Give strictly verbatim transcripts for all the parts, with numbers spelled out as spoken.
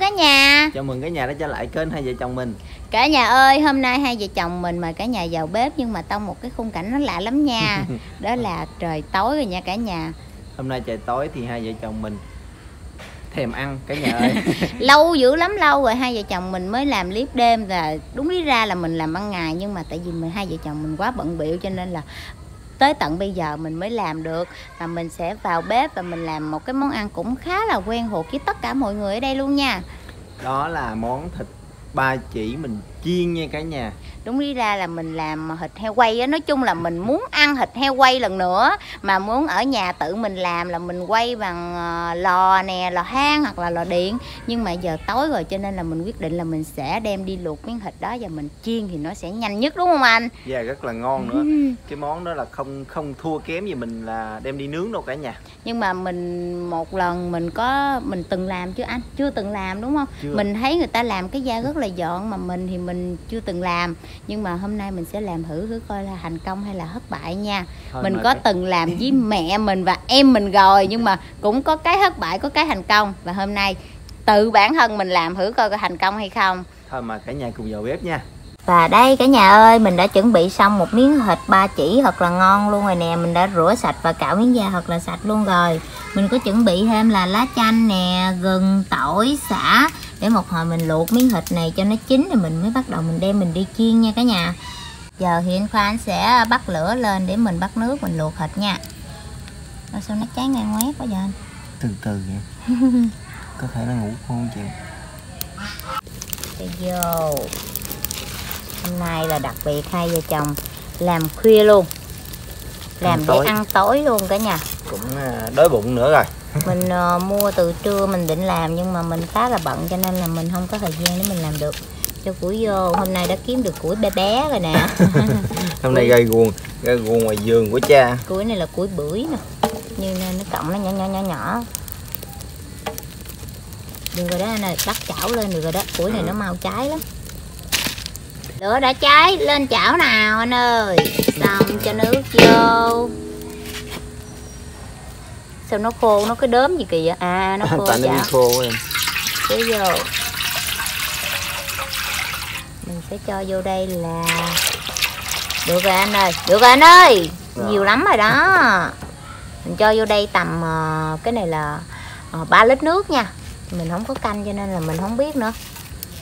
cả nhà. Chào mừng cả nhà đã trở lại kênh hai vợ chồng mình. Cả nhà ơi, hôm nay hai vợ chồng mình mời cả nhà vào bếp nhưng mà trong một cái khung cảnh nó lạ lắm nha. Đó là trời tối rồi nha cả nhà. Hôm nay trời tối thì hai vợ chồng mình thèm ăn cả nhà ơi. Lâu dữ lắm, lâu rồi hai vợ chồng mình mới làm clip đêm, và đúng lý ra là mình làm ban ngày nhưng mà tại vì mình hai vợ chồng mình quá bận bịu cho nên là tới tận bây giờ mình mới làm được. Và mình sẽ vào bếp và mình làm một cái món ăn cũng khá là quen thuộc với tất cả mọi người ở đây luôn nha. Đó là món thịt ba chỉ mình chiên nha cả nhà. Đúng đi ra là mình làm thịt heo quay á. Nói chung là mình muốn ăn thịt heo quay lần nữa, mà muốn ở nhà tự mình làm là mình quay bằng lò nè, lò hang hoặc là lò điện. Nhưng mà giờ tối rồi cho nên là mình quyết định là mình sẽ đem đi luộc miếng thịt đó và mình chiên thì nó sẽ nhanh nhất, đúng không anh? Dạ, yeah, rất là ngon nữa. Cái món đó là không không thua kém gì mình là đem đi nướng đâu cả nhà. Nhưng mà mình một lần mình có mình từng làm chứ anh? Chưa từng làm đúng không? Chưa. Mình thấy người ta làm cái da rất là dọn mà mình thì mình chưa từng làm. Nhưng mà hôm nay mình sẽ làm thử thử coi là thành công hay là thất bại nha. Thôi mình có cái... từng làm với mẹ mình và em mình rồi, nhưng mà cũng có cái thất bại, có cái thành công. Và hôm nay tự bản thân mình làm thử coi có thành công hay không. Thôi mà cả nhà cùng vào bếp nha. Và đây cả nhà ơi, mình đã chuẩn bị xong một miếng thịt ba chỉ thật là ngon luôn rồi nè. Mình đã rửa sạch và cạo miếng da thật là sạch luôn rồi. Mình có chuẩn bị thêm là lá chanh nè, gừng, tỏi, sả, để một hồi mình luộc miếng thịt này cho nó chín thì mình mới bắt đầu mình đem mình đi chiên nha cả nhà. Giờ Hiền Khoa anh sẽ bắt lửa lên để mình bắt nước mình luộc thịt nha. Rồi sao nó cháy ngay ngoét quá vậy anh? Từ từ vậy. Có thể nó ngủ không chị? Để vô. Hôm nay là đặc biệt hai vợ chồng làm khuya luôn, làm ăn để tối. Ăn tối luôn cả nhà. Cũng đói bụng nữa rồi. Mình uh, mua từ trưa mình định làm nhưng mà mình khá là bận cho nên là mình không có thời gian để mình làm được. Cho củi vô, hôm nay đã kiếm được củi bé bé rồi nè. Hôm nay gai guồng, gai guồng ngoài vườn của cha. Củi này là củi bưởi nè, như nó cộng nó nhỏ nhỏ nhỏ nhỏ. Được rồi đó anh ơi, bắt chảo lên được rồi đó, củi này nó mau cháy lắm. Lửa đã cháy, lên chảo nào anh ơi. Xong cho nước vô. Sao nó khô, nó cái đốm gì kìa. À nó khô. Tại nó bị khô em. Để vô. Mình sẽ cho vô đây là. Được rồi anh ơi, được rồi anh ơi. Nhiều lắm rồi đó. Mình cho vô đây tầm cái này là ba lít nước nha. Mình không có canh cho nên là mình không biết nữa.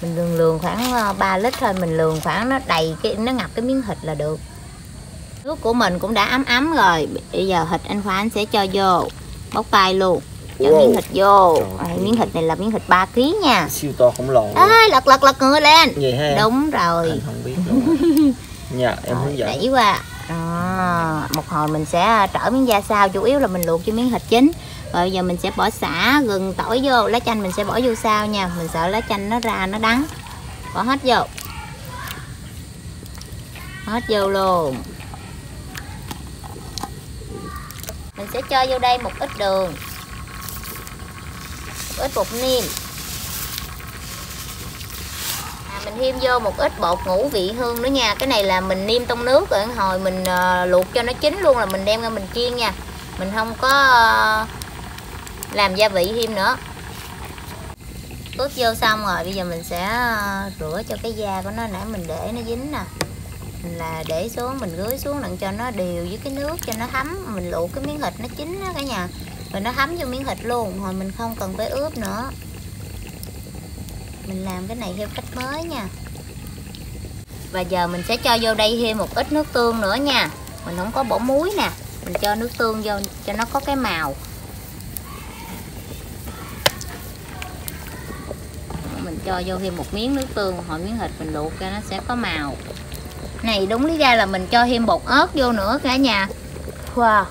Mình lường lường khoảng ba lít thôi, mình lường khoảng nó đầy cái nó ngập cái miếng thịt là được. Nước của mình cũng đã ấm ấm rồi. Bây giờ thịt anh Khoa anh sẽ cho vô, bóc tay luôn, cho wow. Miếng thịt vô. À, miếng thịt này là miếng thịt ba ký nha. Siêu to khổng lồ. À, lật lật lật ngựa lên. Vậy ha. Đúng rồi. Anh không biết luôn. Dạ, em rồi, hướng dẫn. Đẩy qua. Đó, một hồi mình sẽ trở miếng da sau, chủ yếu là mình luộc cho miếng thịt chín. Rồi giờ mình sẽ bỏ sả, gừng, tỏi vô, lá chanh mình sẽ bỏ vô sau nha. Mình sợ lá chanh nó ra nó đắng. Bỏ hết vô. Hết vô luôn. Mình sẽ cho vô đây một ít đường, một ít bột niêm. À, mình thêm vô một ít bột ngũ vị hương nữa nha. Cái này là mình niêm trong nước rồi hồi mình uh, luộc cho nó chín luôn là mình đem ra mình chiên nha. Mình không có uh, làm gia vị thêm nữa. Ướp vô xong rồi, bây giờ mình sẽ uh, rửa cho cái da của nó nãy mình để nó dính nè. Mình là để xuống, mình rưới xuống đặng cho nó đều với cái nước cho nó thấm. Mình luộc cái miếng thịt nó chín đó cả nhà, rồi nó thấm vô miếng thịt luôn. Rồi mình không cần phải ướp nữa. Mình làm cái này theo cách mới nha. Và giờ mình sẽ cho vô đây thêm một ít nước tương nữa nha. Mình không có bỏ muối nè. Mình cho nước tương vô cho nó có cái màu. Mình cho vô thêm một miếng nước tương, hồi miếng thịt mình luộc cho nó sẽ có màu. Này đúng lý ra là mình cho thêm bột ớt vô nữa cả nhà. Wow,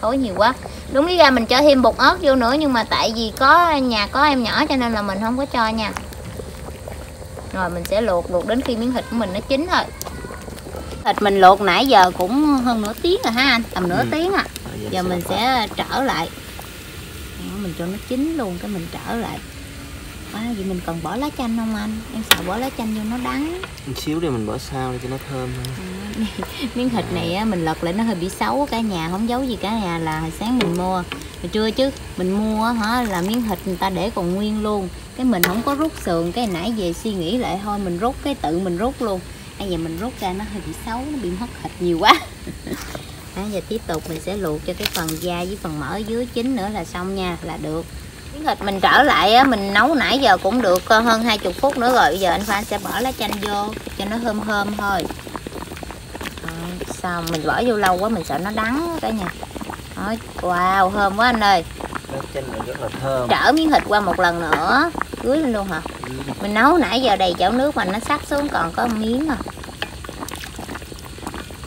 tối nhiều quá. Đúng lý ra mình cho thêm bột ớt vô nữa, nhưng mà tại vì có nhà có em nhỏ cho nên là mình không có cho nha. Rồi mình sẽ luộc, luộc đến khi miếng thịt của mình nó chín thôi. Thịt mình luộc nãy giờ cũng hơn nửa tiếng rồi ha anh, tầm nửa ừ. tiếng à. Giờ mình sẽ trở lại. Mình cho nó chín luôn cái mình trở lại. Quá gì mình cần bỏ lá chanh không anh? Em sợ bỏ lá chanh vô nó đắng. Một xíu để mình bỏ sao để cho nó thơm hơn. À, miếng thịt này á, mình lật lại nó hơi bị xấu, cả nhà không giấu gì cả nhà là hồi sáng mình mua. Hồi trưa chứ mình mua hả là miếng thịt người ta để còn nguyên luôn. Cái mình không có rút sườn, cái nãy về suy nghĩ lại thôi mình rút cái tự mình rút luôn. Bây giờ mình rút ra nó hơi bị xấu, nó bị mất thịt nhiều quá. À, giờ tiếp tục mình sẽ luộc cho cái phần da với phần mỡ dưới chín nữa là xong nha, là được. Miếng thịt mình trở lại á, mình nấu nãy giờ cũng được hơn hai mươi phút nữa rồi. Bây giờ anh Khoa sẽ bỏ lá chanh vô cho nó thơm thơm thôi. À, xong mình bỏ vô lâu quá mình sợ nó đắng cả nhà. Wow, thơm quá anh ơi. Lá chanh này rất là thơm. Trở miếng thịt qua một lần nữa, rưới lên luôn hả? Ừ. Mình nấu nãy giờ đầy chảo nước mà nó sắp xuống còn có một miếng à.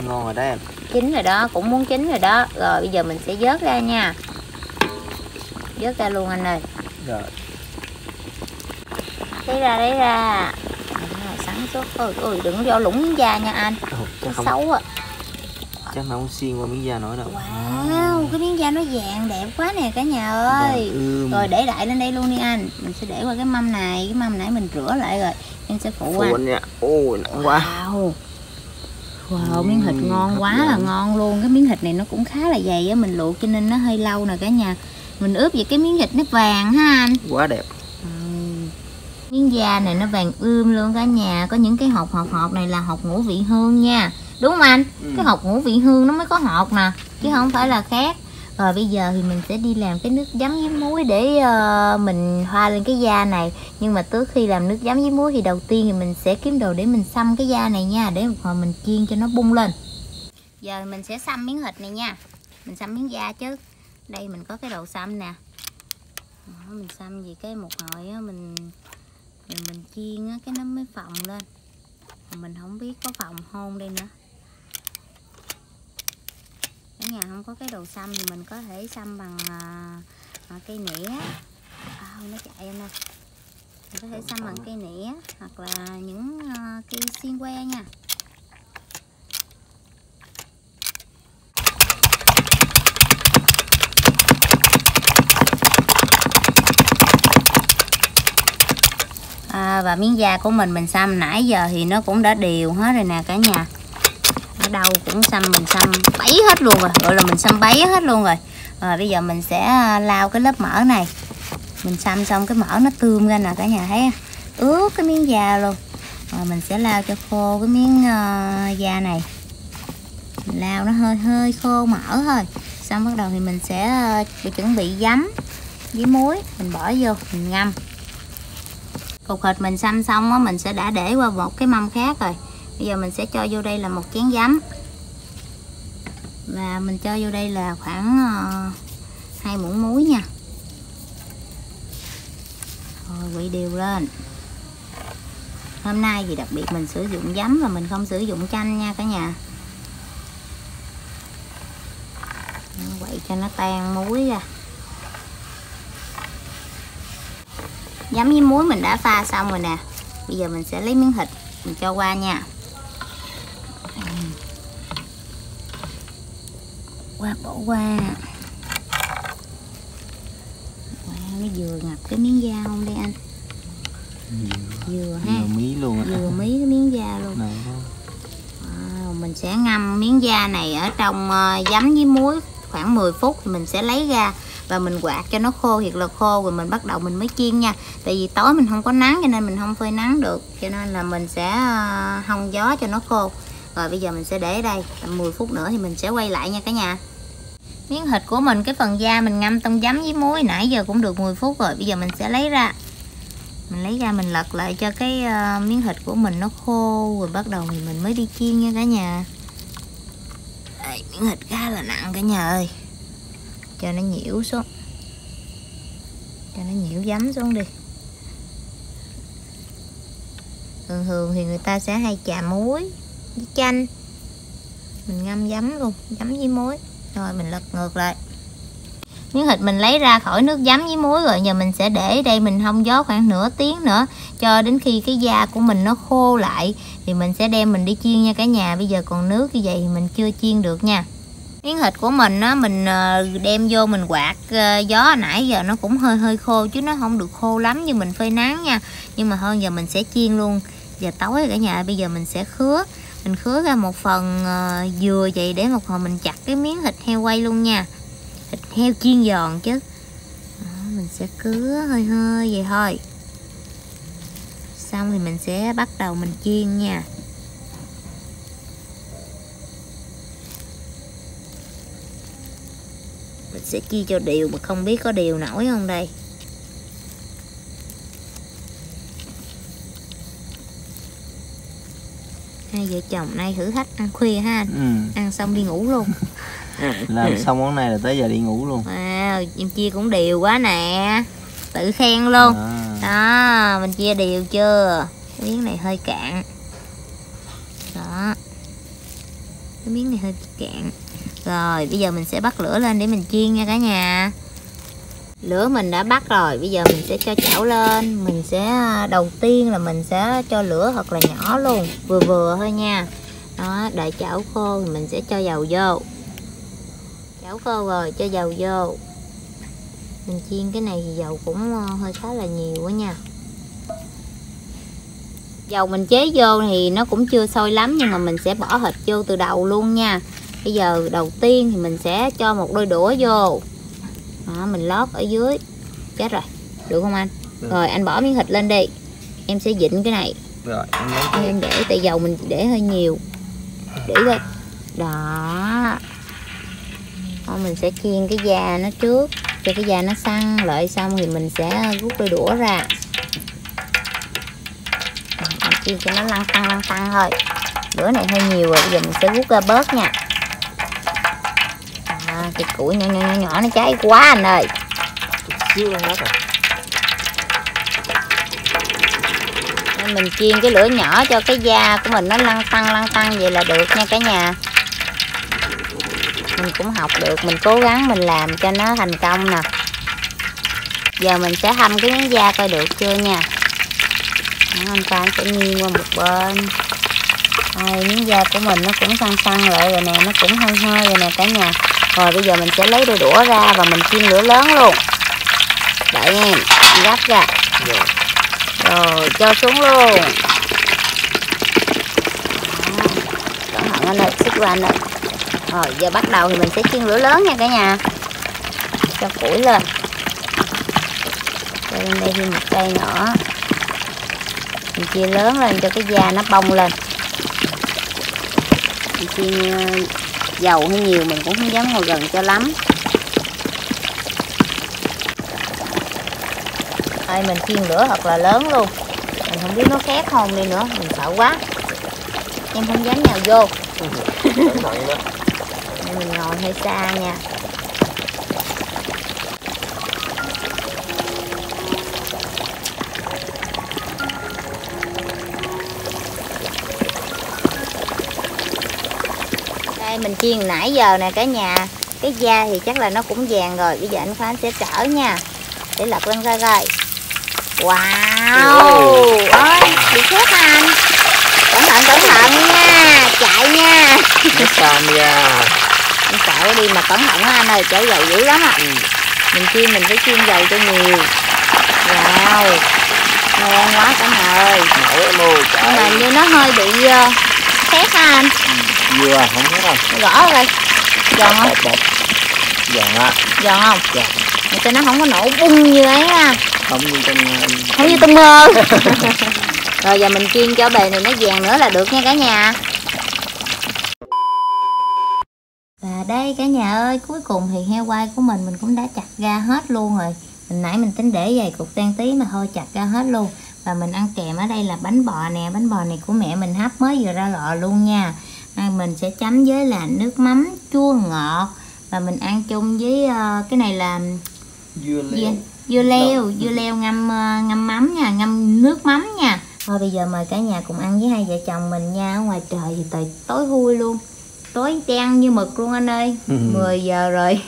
Ngon rồi đó em. Chín rồi đó, cũng muốn chín rồi đó. Rồi bây giờ mình sẽ vớt ra nha. Vớt ra luôn anh ơi. Rồi. Lấy ra, lấy ra. À, sẵn suốt. Ôi, ôi, đừng vô lũng da nha anh. Nó không... xấu ạ. À. Chắc nó không xuyên qua miếng da nữa đâu. Wow, cái miếng da nó vàng đẹp quá nè cả nhà ơi. Vàng, rồi để lại lên đây luôn đi anh. Mình sẽ để qua cái mâm này. Cái mâm nãy mình rửa lại rồi. Em sẽ phụ, phụ anh. Phụ anh nha. Ôi, nặng quá. Wow. Wow, miếng thịt ngon quá là ngon luôn. Cái miếng thịt này nó cũng khá là dày á, mình luộc cho nên nó hơi lâu nè cả nhà. Mình ướp về cái miếng thịt nó vàng ha anh. Quá đẹp. Ừ. Miếng da này nó vàng ươm luôn cả nhà. Có những cái hột hột hột này là hột ngũ vị hương nha. Đúng không anh? Ừ. Cái hột ngũ vị hương nó mới có hột nè, chứ không phải là khác. Rồi bây giờ thì mình sẽ đi làm cái nước giấm với muối để uh, mình hoa lên cái da này. Nhưng mà trước khi làm nước giấm với muối thì đầu tiên thì mình sẽ kiếm đồ để mình xăm cái da này nha. Để một hồi mình chiên cho nó bung lên. Giờ mình sẽ xăm miếng thịt này nha. Mình xăm miếng da chứ. Đây mình có cái đồ xăm nè. Đó, mình xăm gì cái một hồi á, mình, mình mình chiên á, cái nó mới phồng lên. Mình không biết có phồng hôn đây nữa. Ở nhà không có cái đồ xăm thì mình có thể xăm bằng à, cây nĩa. À, nó chạy em ơi. Mình có thể xăm bằng cây nĩa hoặc là những à, cây xiên que nha. À, và miếng da của mình mình xăm nãy giờ thì nó cũng đã đều hết rồi nè cả nhà. Đâu cũng xăm, mình xăm bấy hết luôn rồi, gọi là mình xăm bấy hết luôn rồi. Rồi bây giờ mình sẽ lau cái lớp mỡ này. Mình xăm xong cái mỡ nó tươm ra nè cả nhà thấy, ướt cái miếng da luôn. Rồi mình sẽ lau cho khô cái miếng uh, da này. Mình lau nó hơi hơi khô mỡ thôi. Xong bắt đầu thì mình sẽ uh, chuẩn bị giấm với muối, mình bỏ vô, mình ngâm. Cục thịt mình xăm xong á, mình sẽ đã để qua một cái mâm khác rồi. Bây giờ mình sẽ cho vô đây là một chén giấm. Và mình cho vô đây là khoảng hai uh, muỗng muối nha. Rồi quậy đều lên. Hôm nay thì đặc biệt mình sử dụng giấm và mình không sử dụng chanh nha cả nhà. Quậy cho nó tan muối ra. Giấm với muối mình đã pha xong rồi nè. Bây giờ mình sẽ lấy miếng thịt mình cho qua nha. Qua bỏ qua. Wow, nó vừa ngập cái miếng da không đây anh? Vừa ha. Vừa mí luôn. Vừa mí cái miếng da luôn. Wow, mình sẽ ngâm miếng da này ở trong uh, giấm với muối khoảng mười phút mình sẽ lấy ra và mình quạt cho nó khô thiệt là khô rồi mình bắt đầu mình mới chiên nha. Tại vì tối mình không có nắng cho nên mình không phơi nắng được, cho nên là mình sẽ uh, hong gió cho nó khô. Rồi bây giờ mình sẽ để ở đây tầm mười phút nữa thì mình sẽ quay lại nha cả nhà. Miếng thịt của mình, cái phần da mình ngâm trong giấm với muối nãy giờ cũng được mười phút rồi. Bây giờ mình sẽ lấy ra. Mình lấy ra mình lật lại cho cái uh, miếng thịt của mình nó khô rồi bắt đầu thì mình mới đi chiên nha cả nhà. Đây, miếng thịt khá là nặng cả nhà ơi. Cho nó nhiễu xuống. Cho nó nhiễu giấm xuống đi. Thường thường thì người ta sẽ hay chà muối với chanh. Mình ngâm giấm luôn, giấm với muối. Rồi mình lật ngược lại. Miếng thịt mình lấy ra khỏi nước giấm với muối rồi. Giờ mình sẽ để đây mình hong gió khoảng nửa tiếng nữa. Cho đến khi cái da của mình nó khô lại thì mình sẽ đem mình đi chiên nha cả nhà. Bây giờ còn nước như vậy thì mình chưa chiên được nha. Miếng thịt của mình á, mình đem vô mình quạt gió nãy giờ nó cũng hơi hơi khô chứ nó không được khô lắm như mình phơi nắng nha. Nhưng mà hơn giờ mình sẽ chiên luôn. Giờ tối cả nhà, bây giờ mình sẽ khứa. Mình khứa ra một phần dừa vậy để một hồi mình chặt cái miếng thịt heo quay luôn nha. Thịt heo chiên giòn chứ. Mình sẽ cứa hơi hơi vậy thôi. Xong thì mình sẽ bắt đầu mình chiên nha. Mình sẽ chia cho đều, mà không biết có đều nổi không đây. Hai vợ chồng nay thử thách ăn khuya ha. Ừ. Ăn xong đi ngủ luôn. Làm xong món này là tới giờ đi ngủ luôn. À, em chia cũng đều quá nè. Tự khen luôn. À. Đó, mình chia đều chưa? Cái miếng này hơi cạn. Đó. Cái miếng này hơi cạn. Rồi, bây giờ mình sẽ bắt lửa lên để mình chiên nha cả nhà. Lửa mình đã bắt rồi, bây giờ mình sẽ cho chảo lên. Mình sẽ đầu tiên là mình sẽ cho lửa thật là nhỏ luôn, vừa vừa thôi nha. Đó, đợi chảo khô thì mình sẽ cho dầu vô. Chảo khô rồi, cho dầu vô. Mình chiên cái này thì dầu cũng hơi khá là nhiều quá nha. Dầu mình chế vô thì nó cũng chưa sôi lắm, nhưng mà mình sẽ bỏ thịt vô từ đầu luôn nha. Bây giờ đầu tiên thì mình sẽ cho một đôi đũa vô. Đó, mình lót ở dưới. Chết rồi, được không anh? Được. Rồi anh bỏ miếng thịt lên đi. Em sẽ vịn cái này. Rồi, em, lấy em để tại dầu mình để hơi nhiều. Để lên. Đó. Đó, mình sẽ chiên cái da nó trước cho cái da nó săn lại, xong thì mình sẽ rút đôi đũa ra. Mình chiên cho nó lăn tăng lăn tăng thôi. Lửa này hơi nhiều rồi, bây giờ mình sẽ rút ra bớt nha. À, cái củi nhỏ nhỏ nhỏ nó cháy quá anh ơi. Xíu ăn hết rồi. Nên mình chiên cái lửa nhỏ cho cái da của mình nó lăn tăng lăn tăng vậy là được nha cả nhà. Mình cũng học được, mình cố gắng mình làm cho nó thành công nè. Giờ mình sẽ hâm cái miếng da coi được chưa nha. Hôm qua sẽ nghiêng qua một bên. Đây, miếng da của mình nó cũng săn săn lại rồi nè, nó cũng hơi hơi rồi nè cả nhà. Rồi bây giờ mình sẽ lấy đôi đũa ra và mình chiên lửa lớn luôn. Đợi em gắp ra. Rồi cho xuống luôn. Cẩn thận anh ơi, xích qua anh ơi. Rồi giờ bắt đầu thì mình sẽ chiên lửa lớn nha cả nhà. Cho củi lên. Cho lên đây thêm một cây nữa. Mình chia lớn lên cho cái da nó bông lên. Mình chiên dầu hơi nhiều mình cũng không dám ngồi gần cho lắm. Đây mình chiên lửa thật là lớn luôn. Mình không biết nó khét không đi nữa, mình sợ quá. Em không dám nhào vô. Mình ngồi hơi xa nha. Đây mình chiên nãy giờ nè cả nhà. Cái da thì chắc là nó cũng vàng rồi. Bây giờ anh Khoa sẽ trở nha. Để lật lên coi coi. Wow. Ôi, bị khét anh. Cẩn thận, cẩn thận nha. Chạy nha. Anh sợ đi mà cẩn thận á anh ơi, chảy dầu dữ lắm ạ. À. Mình chiên mình phải chiên dầu cho nhiều. Wow, ngon quá cả nhà ơi. Nhưng mà như nó hơi bị khét á anh. Vừa yeah, không khét đâu. Rõ rồi. Giòn không? Giòn á. Giòn không? Giòn. Mà cho nó không có nổ bung như ấy ha. Không như trong không như trong mơ. Rồi giờ mình chiên cho bề này nó vàng nữa là được nha cả nhà. Và đây cả nhà ơi, cuối cùng thì heo quay của mình mình cũng đã chặt ra hết luôn rồi. Mình nãy mình tính để vài cục tan tí mà thôi chặt ra hết luôn. Và mình ăn kèm ở đây là bánh bò nè, bánh bò này của mẹ mình hấp mới vừa ra lò luôn nha. À, mình sẽ chấm với là nước mắm chua ngọt. Và mình ăn chung với uh, cái này là dưa leo, dưa leo, dưa leo ngâm uh, ngâm mắm nha, ngâm nước mắm nha. Thôi bây giờ mời cả nhà cùng ăn với hai vợ chồng mình nha. Ở ngoài trời thì trời tối hôi luôn. Tối đen như mực luôn anh ơi. mười giờ rồi.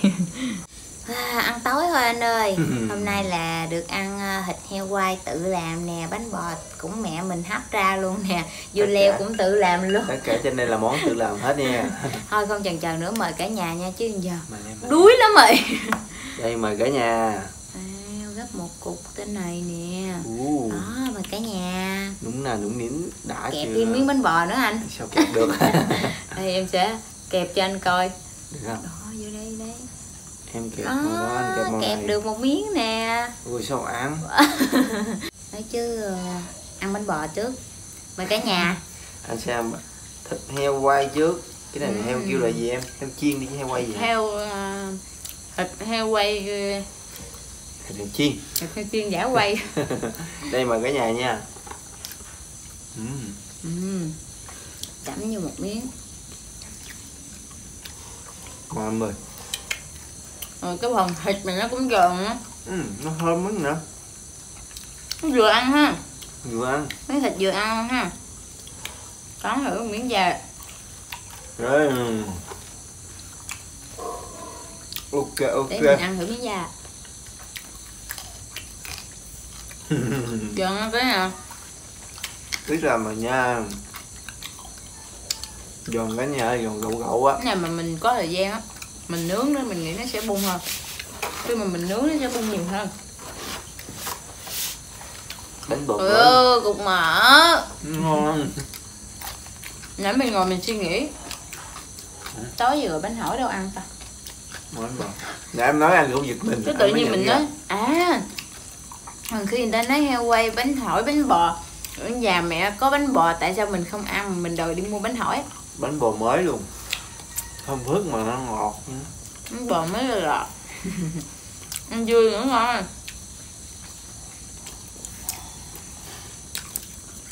À, ăn tối thôi anh ơi. Hôm nay là được ăn thịt heo quay tự làm nè, bánh bọt cũng mẹ mình hấp ra luôn nè, dưa leo cũng tự làm luôn. Tất cả trên đây là món tự làm hết nha. Thôi không chần chờ nữa, mời cả nhà nha chứ giờ đuối lắm rồi. Đây mời cả nhà. Gấp một cục tên này nè. Ồ. Đó mà cả nhà. Đúng là đúng miếng đã kẹp chưa? Kẹp miếng bánh bò nữa anh. Sao kẹp được. Đây em sẽ kẹp cho anh coi. Được không? Đó vô đây đây. Em kẹp đó, màu đó anh kẹp màu kẹp này. Được một miếng nè. Ui sao ăn. Nói chứ ăn bánh bò trước. Mời cả nhà. Anh xem thịt heo quay trước. Cái này ừ. Heo kêu là gì em? Heo chiên đi chứ heo quay gì? Heo uh, thịt heo quay uh, thịt heo chiên, thịt heo chiên giả quay. Đây mời cả nhà nha. Uhm. Uhm. Chấm như một miếng. Ngon rồi. Rồi cái phần thịt này nó cũng giòn á. Ừ, nó thơm lắm nữa. Nó vừa ăn ha. Vừa ăn. Miếng thịt vừa ăn ha. Cắn thử miếng da. Rồi. Ok ok. Để mình ăn thử miếng da. Giòn cái nè. Biết là mà nha. Giòn cái nhà, giòn gậu gậu á. Cái này mà mình có thời gian á, mình nướng nên mình nghĩ nó sẽ bung hơn. Khi mà mình nướng nó sẽ bung nhiều hơn. Bánh bột. Ừ, cục mỡ. Ngon. Nãy mình ngồi mình suy nghĩ. Hả? Tối vừa bánh hỏi đâu ăn ta. Bánh bột. Nãy em nói ăn cũng giật mình. Cái tự nhiên mình nói, à. Khi người ta nói heo quay, bánh hỏi, bánh bò, ở nhà mẹ có bánh bò tại sao mình không ăn mà mình đòi đi mua bánh hỏi. Bánh bò mới luôn, thơm phức mà nó ngọt nữa. Bánh bò mới là ngọt. Ăn vui nữa ngon.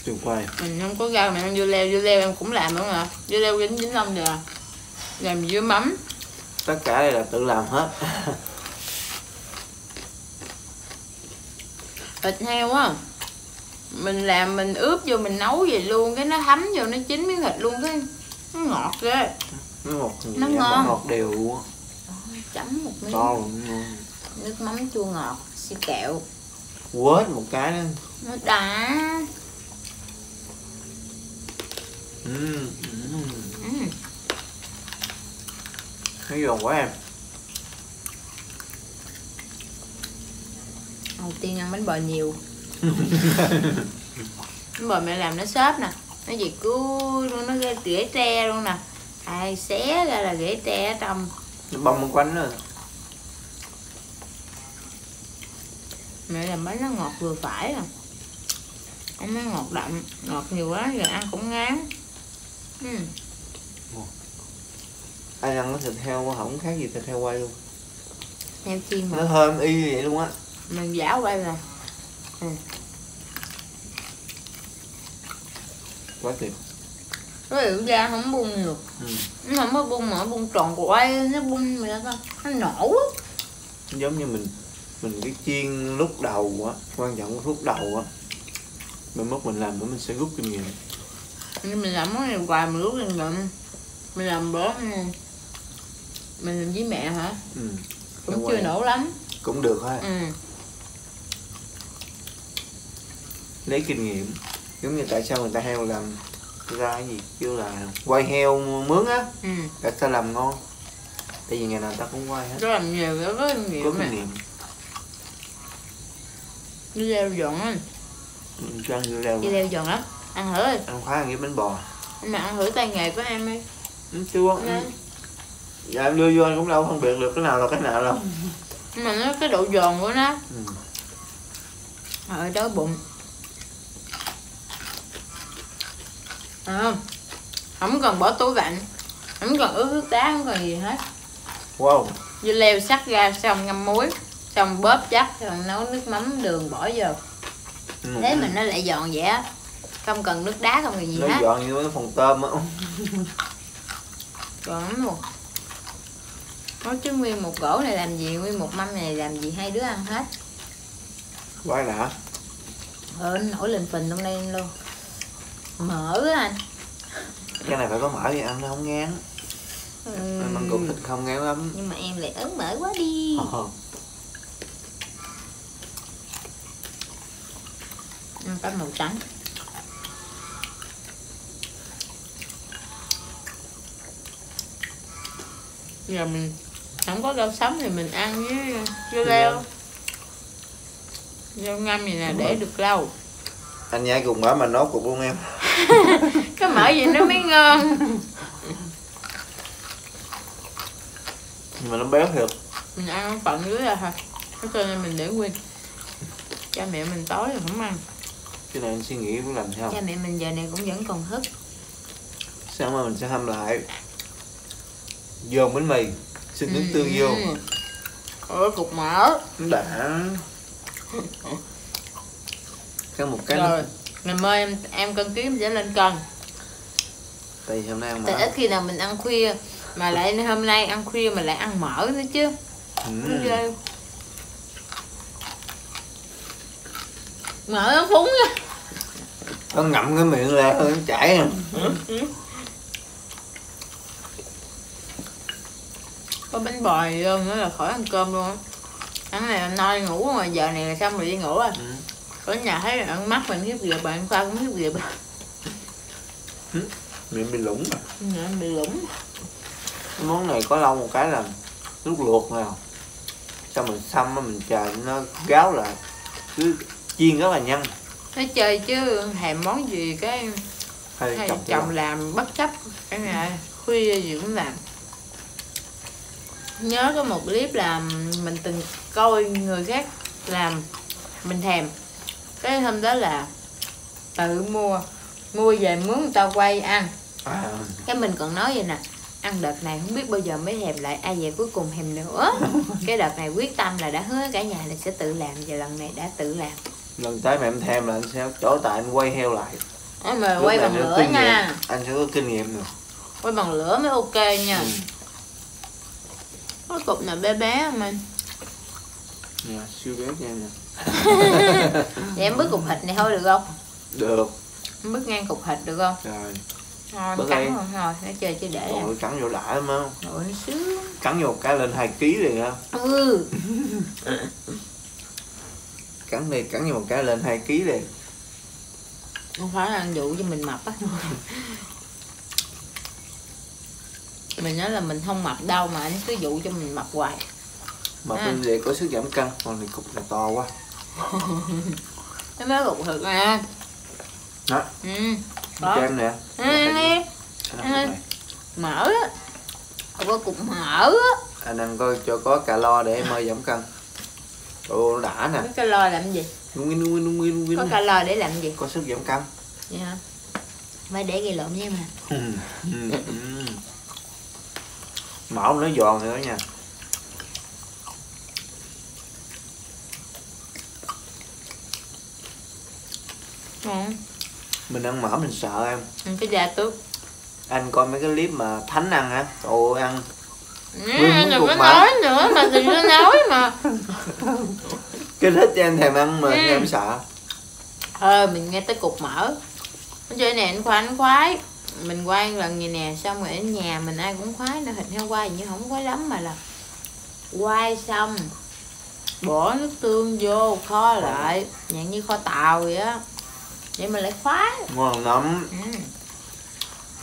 Trường quay mình không có rau, mình ăn dưa leo, dưa leo em cũng làm nữa nè. Dưa leo dính dính lông rồi, làm dưa mắm. Tất cả đây là tự làm hết. Thịt heo á, mình làm mình ướp vô mình nấu vậy luôn, cái nó thấm vô nó chín miếng thịt luôn, cái nó ngọt ghê. Nó ngọt, nó ngon, ngọt đều. Chấm một miếng to luôn. Nước mắm chua ngọt, xì kẹo. Quết một cái nữa. Nó đã. Ừ. Ừ. Nó giòn quá em. Đầu tiên ăn bánh bò nhiều. Bánh bò mẹ làm nó xốp nè, nó gì cua luôn, nó ghê rễ tre luôn nè. Ai xé ra là rễ tre ở trong. Nó bông quanh nữa. Mẹ làm bánh nó ngọt vừa phải à. Ăn nó ngọt đậm, ngọt nhiều quá giờ ăn cũng ngán. Uhm. Ai ăn cái thịt heo không khác gì thịt heo quay luôn. Heo chiên mà. Nó thơm y như vậy luôn á. Mình giả quay nè. Ừ. Quá tuyệt. Cái rượu da không bung được. Ừ. Nó không có bung mà nó bung tròn quay, nó bung ra thôi, nó nổ á. Giống như mình mình cái chiên lúc đầu á, quan trọng cái lúc đầu á. Mình mất mình làm nữa mình sẽ rút kinh nghiệm. Nhưng mình làm món này hoài mình rút kinh nghiệm. Mình làm bữa mình làm với mẹ hả? Ừ. Cũng đúng chưa quay. Nổ lắm. Cũng được thôi. Ừ. Lấy kinh nghiệm. Giống như tại sao người ta heo làm ra cái gì kêu là quay heo mướn á. Ừ. Tại sao làm ngon? Tại vì ngày nào ta cũng quay hết. Nó làm nhiều nó có kinh nghiệm. Có kinh nghiệm. Dưa leo giòn á. Mình cho ăn dưa leo. Dưa leo giòn lắm. Ăn thử đi. Ăn khoái ăn với bánh bò. Mà ăn thử tay nghề của em đi. Em chưa. Dạ em đưa vô anh cũng đâu phân biệt được cái nào là cái nào đâu. Nhưng mà nó cái độ giòn của nó. Ừ. Rồi đói bụng. À, không cần bỏ túi lạnh, không cần ướp nước đá, không cần gì hết. Wow. Dưa leo sắc ra xong ngâm muối, xong bóp chắc rồi nấu nước mắm đường bỏ vô. Ừ. Thế mình nó lại giòn vậy á. Không cần nước đá không cần gì nó hết. Nó giòn như cái phần tôm á. Giòn lắm luôn. Nói chứ nguyên một gỗ này làm gì, nguyên một mâm này làm gì, hai đứa ăn hết. Quay lạ. Ờ, nó nổi lên phình trong đây luôn. Mỡ á anh. Cái này phải có mỡ thì ăn nó không ngán. Ừ. Ăn cục thịt không ngán lắm. Nhưng mà em lại ấn mỡ quá đi. Ờ. ăn cá màu trắng. Giờ mình không có rau sống thì mình ăn với dưa leo, dưa ngâm thì là để được lâu. Anh nhai cùng mỡ mà nấu cùng luôn em. Cái mỡ gì nó mới ngon. Nhưng mà nó béo thiệt. Mình ăn phần dưới ra thôi, cho nên mình để nguyên. Cha mẹ mình tối rồi không ăn. Cái này anh suy nghĩ cũng làm sao. Cha mẹ mình giờ này cũng vẫn còn hức. Sáng mai mình sẽ hâm lại, dồn bánh mì, xin ừ, nước tương vô. Ôi cục mỡ. Đã. Một cái rồi ngày mai em em cân ký sẽ lên cân. Tại hôm nay ăn mỡ. Tại ít khi nào mình ăn khuya mà lại hôm nay ăn khuya mà lại ăn mỡ nữa chứ. Ừ. Mỡ nó phúng á. Nó ngậm cái miệng ra nó chảy. Ừ. Có bánh bòi nữa là khỏi ăn cơm luôn á. Ăn này noi ngủ mà giờ này là xong rồi đi ngủ à. Ừ. Ở nhà thấy là ăn mắt mình hiếp dịp, bạn Khoa cũng hiếp dịp. Ừ, miệng bị lũng à. Miệng bị lũng. Cái món này có lâu một cái là nước luộc nào, xong mình xăm mình chờ nó gáo lại, cứ chiên rất là nhanh. Nó chơi chứ thèm món gì cái hay hay chồng, chồng làm bất chấp cả ngày, khuya gì cũng làm. Nhớ có một clip là mình từng coi người khác làm mình thèm. Cái hôm đó là tự mua, mua về mướn người ta quay ăn à. Cái mình còn nói vậy nè, ăn đợt này không biết bao giờ mới thèm lại, ai về cuối cùng thèm nữa. Cái đợt này quyết tâm là đã hứa cả nhà là sẽ tự làm, và lần này đã tự làm. Lần tới mà em thèm là anh sẽ chỗ tại anh quay heo lại. Đó, mà quay bằng lửa nha. Anh sẽ có kinh nghiệm rồi. Quay bằng lửa mới ok nha. Ừ. Có cục nào bé bé không anh? Nè, siêu bé nha em nè. Vậy em bứt cục thịt này thôi được không? Được. Em bứt ngang cục thịt được không? Rồi. Thôi bứt cắn không thôi, nó chơi chứ để. Ôi cắn vô đã lắm không? Ôi nó sướng. Cắn vô cái lên hai ký liền ha. Ừ. Cắn đi, cắn vô một cái lên hai ký liền. Không phải là ăn dụ cho mình mập á. Mình nói là mình không mập đâu mà anh cứ dụ cho mình mập hoài. Mập à. Bên này có sức giảm cân, còn này cục này to quá. Nó mới cục thật nè. Đó. Ừ. Đó. Kem nè. Ăn đi. Ăn mỡ á. Không có cục mỡ á. Anh ăn coi cho có calo để em ơi giảm cân. Ồ đã nè. Có calo làm gì? Đúng đúng đúng đúng. Có calo để làm gì? Có sức giảm cân. Vậy hả? Mới để gây lộn với em à. Mỡ nó giòn nữa nha. Ừ. Mình ăn mỡ mình sợ em. Ừ, cái da tước. Anh coi mấy cái clip mà Thánh ăn á, ồ ăn. Ừ, đừng có nói nữa mà đừng có nói mà. Cái thích cho em thèm ăn mà ừ. Em sợ. Ờ mình nghe tới cục mỡ. Nó chơi nè anh Khoa anh khoái. Mình quay lần gì nè, xong rồi ở nhà mình ai cũng khoái nữa, thịt heo quay nhưng không khoái lắm mà là quay xong bỏ nước tương vô kho lại, dạng như kho tàu vậy á. Vậy mình lại khoái. Ngon lắm. Ừ.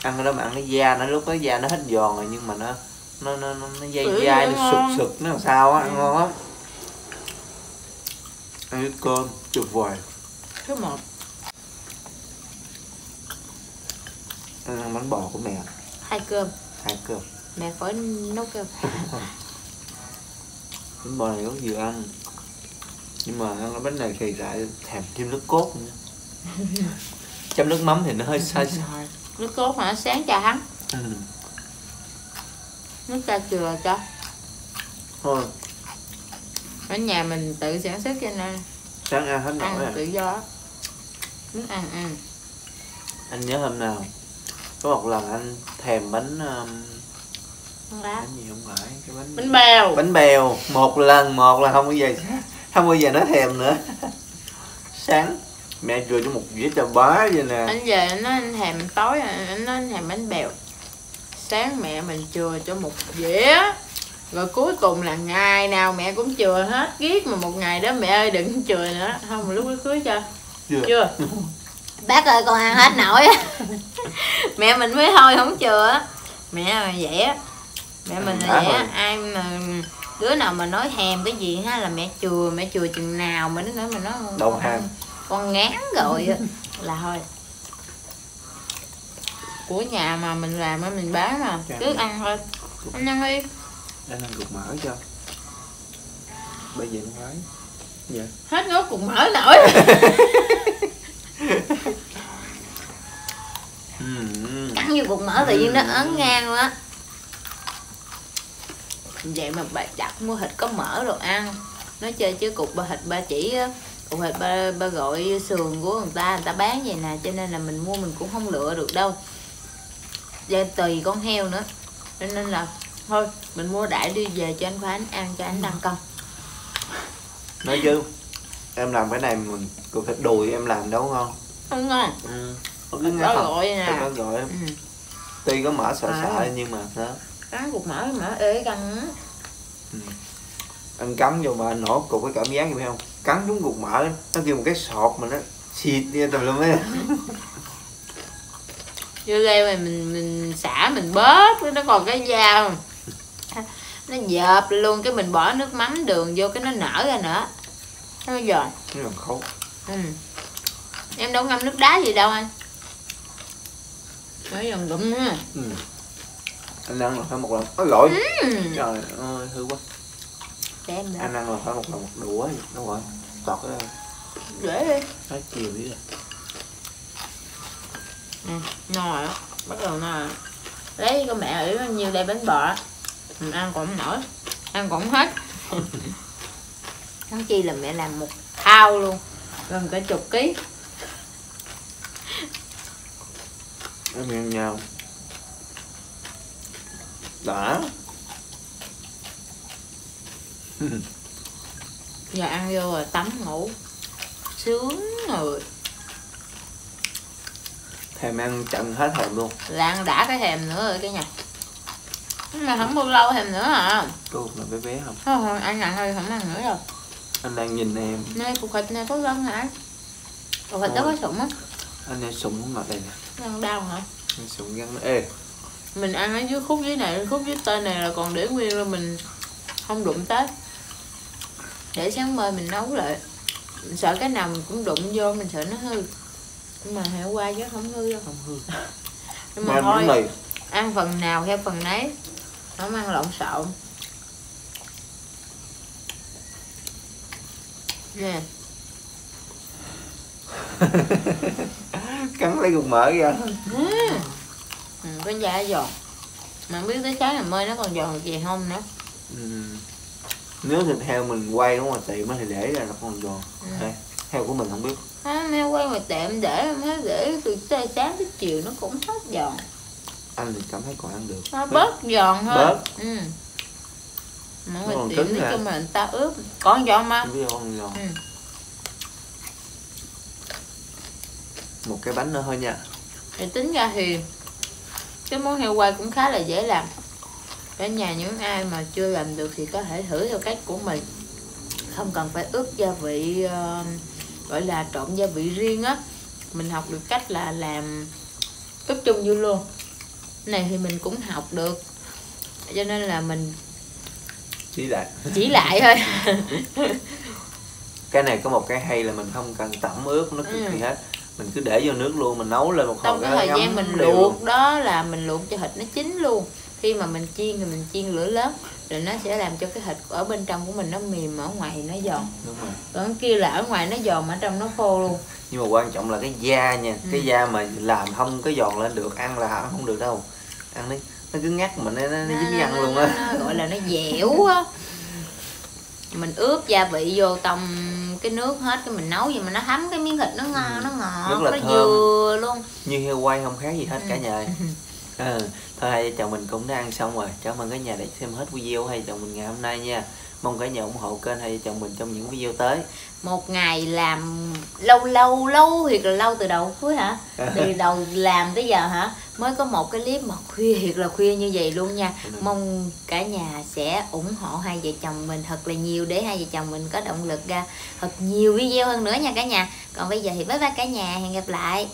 Ăn cái đó mà ăn cái da nó lúc đó da nó hết giòn rồi nhưng mà nó nó nó nó dai dai nó sụp sụp nó làm sao á, ừ. Ngon lắm. Ăn cái cơm tuyệt vời. Thứ một. Anh ăn bánh bò của mẹ. Hai cơm. Hai cơm. Mẹ khỏi nấu cơm. Bánh bò này rất nhiều ăn. Nhưng mà ăn cái bánh này thì lại thèm thêm nước cốt nữa. Chấm nước mắm thì nó hơi sai sai. Nước cốt hả? Sáng trà hắn. Ừ. Nước cà chừa cho. Thôi. Ở nhà mình tự sản xuất cho nên sáng ăn hết nổi à. Tự do. Nước ăn ăn. Anh nhớ hôm nào có một lần anh thèm bánh um, bánh gì không phải cái bánh bánh bèo. Bánh bèo một lần một là không bao giờ không bao giờ nó thèm nữa. Sáng mẹ đưa cho một dĩa trà bá vậy nè. Anh về anh nói anh thèm tối, anh nói anh thèm bánh bèo. Sáng mẹ mình chừa cho một dĩa. Rồi cuối cùng là ngày nào mẹ cũng chừa hết. Ghét mà một ngày đó mẹ ơi đừng chừa nữa. Không, lúc đó cưới cho. Chưa, chưa. Bác ơi con ăn hết nổi á. Mẹ mình mới thôi không chừa. Mẹ là vậy á. Mẹ mình là vậy á. Ai mà đứa nào mà nói thèm cái gì ha là mẹ chừa. Mẹ chừa chừng nào mà nó nói mà nó đông ham. Con ngán rồi á. Là thôi. Của nhà mà mình làm á, mình bán mà. Cứ ăn thôi. Anh ăn đi. Anh ăn cục mỡ cho. Bây giờ nó nói dạ. Hết ngó cục mỡ nổi. Cắn vô cục mỡ tự nhiên nó ấn ngang luôn á. Vậy mà bà đặt mua thịt có mỡ rồi ăn. Nó chơi chứ cục bà thịt ba chỉ á, cục thịt ba, ba gọi sườn của người ta, người ta bán vậy nè. Cho nên là mình mua mình cũng không lựa được đâu. Và tùy con heo nữa. Cho nên là thôi mình mua đại đi về cho anh Khoa anh ăn cho anh tăng cân. Nói chứ em làm cái này mình cục thịt đùi em làm đâu ngon. Không ngon. Ừ. Có gọi nè. Có gọi. Ừ. Tuy có mỡ sợ à. Sợ nhưng mà đó. Cắn cục mỡ mỡ ế căng. Ừ. Anh cắm vô mà anh nổ cục cái cảm giác gì không? Cắn đúng cục mỡ nó kêu một cái sọt mà nó xịt đi tùm lum ấy. Vô đây mà mình mình xả mình bớt nó còn cái dao. Nó dợp luôn cái mình bỏ nước mắm đường vô cái nó nở ra nữa. Nó giòn. Nó giòn khấu. Ừ. Em đâu ngâm nước đá gì đâu anh. Nó giòn đụm nữa. Ừ. Anh ăn là phải một lần. Ôi lội. Ừ. Trời ơi hư quá. Để em ăn ăn là phải một lần một đũa vậy. Đúng rồi. Tọt cái dễ đi. Hết chiều đi rồi. Ừ. No rồi. Bắt đầu no rồi. Lấy con mẹ ỉ bao nhiêu đây bánh bò. Mình ăn còn không nổi. Ăn còn không hết. Tháng chi là mẹ làm một thao luôn. Gần cả chục ký. Em ăn nhau. Đã. Giờ ăn vô rồi tắm ngủ. Sướng rồi. Thèm ăn chậm hết thèm luôn. Là ăn đã cái thèm nữa rồi cái nhà. Mà không bao lâu thèm nữa hả? Cô là bé bé không? Không, ăn nặng thôi, không ăn nữa rồi. Anh đang nhìn em. Này, cục thịt này có gân hả? Cục thịt đó có sụn á. Anh này sụn không ngọt đây nè. Ăn đau hả? Anh sụn gân nó ê. Mình ăn ở dưới khúc dưới này, khúc dưới tên này là còn để nguyên rồi mình không đụng tới. Để sáng mai mình nấu lại. Mình sợ cái nào mình cũng đụng vô, mình sợ nó hư. Nhưng mà hãy qua chứ không hư đâu. Không hư. Nhưng mà thôi, ăn phần nào theo phần nấy. Không ăn lộn xộn. Nè. Cắn lấy cục mỡ ra. Ừ. Ừ, con da giòn. Mà biết tới sáng làm mơi nó còn giòn gì không nữa. Ừ. Nếu thịt heo mình quay ở ngoài tiệm thì để ra nó còn giòn. Ừ. Đây, heo của mình không biết. À, heo quay ngoài tiệm để để từ sáng tới chiều nó cũng hết giòn. Anh thì cảm thấy còn ăn được. Nó bớt giòn thôi. Bớt. Ừ. Mà nó còn cứng nè. Mà người ta ướp. Còn giòn mà. Còn giòn. Ừ. Một cái bánh nữa thôi nha. Thì tính ra thì cái món heo quay cũng khá là dễ làm. Cả nhà những ai mà chưa làm được thì có thể thử theo cách của mình. Không cần phải ướp gia vị, uh, gọi là trộn gia vị riêng á. Mình học được cách là làm ướp chung vô luôn. Này thì mình cũng học được. Cho nên là mình chỉ lại. Chỉ lại thôi. Cái này có một cái hay là mình không cần tẩm ướp nó cực kỳ hết. Mình cứ để vô nước luôn, mình nấu lên một hồi cái thời gian mình luộc luôn. Đó là mình luộc cho thịt nó chín luôn. Khi mà mình chiên thì mình chiên lửa lớn rồi nó sẽ làm cho cái thịt ở bên trong của mình nó mềm, ở ngoài thì nó giòn. Đúng rồi. Còn kia là ở ngoài nó giòn mà ở trong nó khô luôn. Nhưng mà quan trọng là cái da nha. Ừ. Cái da mà làm không có giòn lên được, ăn là ăn không được đâu. Ăn đi, nó cứ ngắt mình, nó dính ăn luôn á. Gọi là nó dẻo á. Mình ướp gia vị vô tông cái nước hết cái mình nấu vậy mà nó thấm cái miếng thịt nó ngon. Ừ. Nó ngọt, nó vừa luôn. Như heo quay không khác gì hết. Ừ. Cả nhà. Ừ. Thôi hai vợ chồng mình cũng đã ăn xong rồi. Cảm ơn cả nhà đã xem hết video hai vợ chồng mình ngày hôm nay nha. Mong cả nhà ủng hộ kênh Hai Vợ Chồng mình trong những video tới. Một ngày làm lâu lâu lâu thiệt là lâu, từ đầu cuối hả, từ đầu làm tới giờ hả, mới có một cái clip mà khuya thiệt là khuya như vậy luôn nha. Mong cả nhà sẽ ủng hộ hai vợ chồng mình thật là nhiều để hai vợ chồng mình có động lực ra thật nhiều video hơn nữa nha cả nhà. Còn bây giờ thì bye bye cả nhà, hẹn gặp lại.